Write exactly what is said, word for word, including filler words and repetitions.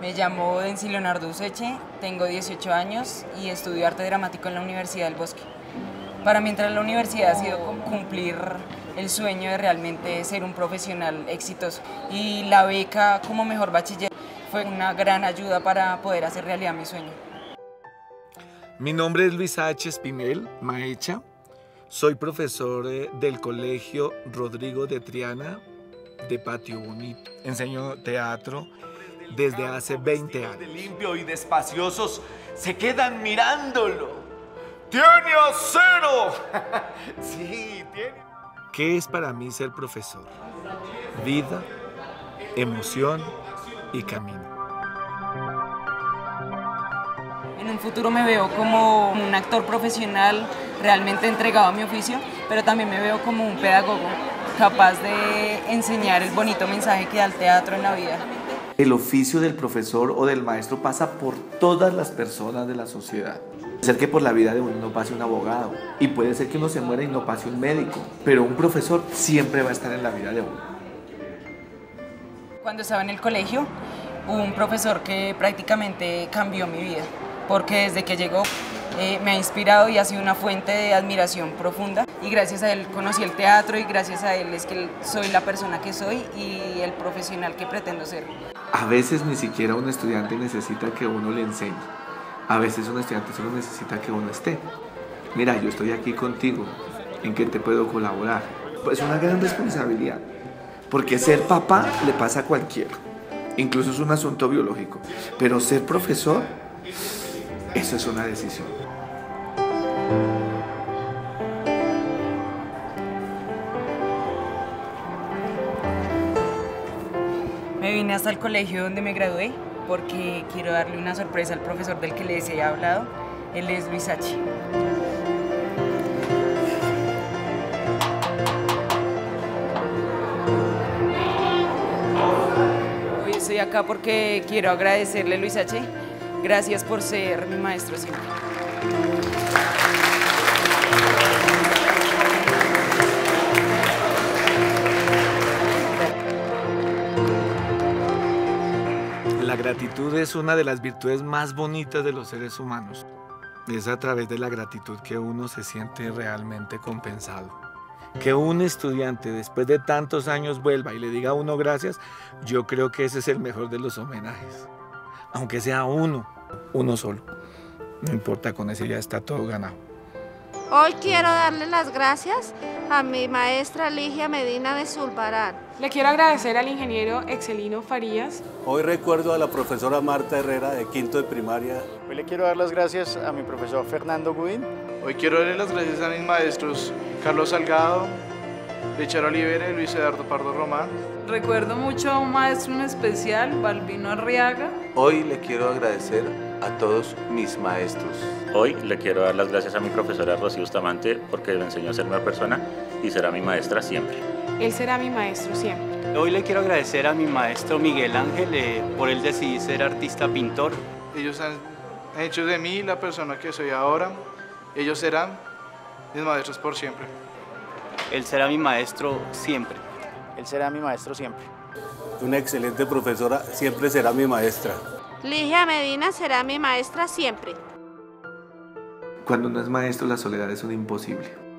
Me llamo Denzil Leonardo Useche, tengo dieciocho años y estudio arte dramático en la Universidad del Bosque. Para mí entrar a la universidad ha sido cumplir el sueño de realmente ser un profesional exitoso. Y la beca como mejor bachiller fue una gran ayuda para poder hacer realidad mi sueño. Mi nombre es Luis H. Espinel Maecha. Soy profesor del Colegio Rodrigo de Triana de Patio Bonito. Enseño teatro desde hace veinte años. De limpio y de espaciosos se quedan mirándolo. ¡Tiene acero! Sí, tiene. ¿Qué es para mí ser profesor? Vida, emoción y camino. En un futuro me veo como un actor profesional realmente entregado a mi oficio, pero también me veo como un pedagogo capaz de enseñar el bonito mensaje que da el teatro en la vida. El oficio del profesor o del maestro pasa por todas las personas de la sociedad. Puede ser que por la vida de uno no pase un abogado, y puede ser que uno se muera y no pase un médico, pero un profesor siempre va a estar en la vida de uno. Cuando estaba en el colegio, hubo un profesor que prácticamente cambió mi vida, porque desde que llegó eh, me ha inspirado y ha sido una fuente de admiración profunda, y gracias a él conocí el teatro, y gracias a él es que soy la persona que soy y el profesional que pretendo ser. A veces ni siquiera un estudiante necesita que uno le enseñe. A veces un estudiante solo necesita que uno esté. Mira, yo estoy aquí contigo, ¿en qué te puedo colaborar? Es una gran responsabilidad, porque ser papá le pasa a cualquiera. Incluso es un asunto biológico, pero ser profesor, eso es una decisión. Me vine hasta el colegio donde me gradué, porque quiero darle una sorpresa al profesor del que les he hablado. Él es Luis H. Hoy estoy acá porque quiero agradecerle a Luis H. Gracias por ser mi maestro siempre. La gratitud es una de las virtudes más bonitas de los seres humanos. Es a través de la gratitud que uno se siente realmente compensado. Que un estudiante después de tantos años vuelva y le diga a uno gracias, yo creo que ese es el mejor de los homenajes. Aunque sea uno, uno solo. No importa, con ese ya está todo ganado. Hoy quiero darle las gracias a mi maestra Ligia Medina de Zulbarán. Le quiero agradecer al ingeniero Excelino Farías. Hoy recuerdo a la profesora Marta Herrera de quinto de primaria. Hoy le quiero dar las gracias a mi profesor Fernando Gubín. Hoy quiero darle las gracias a mis maestros Carlos Salgado, Richard Oliveira y Luis Eduardo Pardo Román. Recuerdo mucho a un maestro en especial, Balbino Arriaga. Hoy le quiero agradecer a todos mis maestros. Hoy le quiero dar las gracias a mi profesora Rosy Bustamante porque me enseñó a ser una persona y será mi maestra siempre. Él será mi maestro siempre. Hoy le quiero agradecer a mi maestro Miguel Ángel, eh, por él decidí ser artista pintor. Ellos han hecho de mí la persona que soy ahora. Ellos serán mis maestros por siempre. Él será mi maestro siempre. Él será mi maestro siempre. Una excelente profesora siempre será mi maestra. Ligia Medina será mi maestra siempre. Cuando uno es maestro, la soledad es un imposible.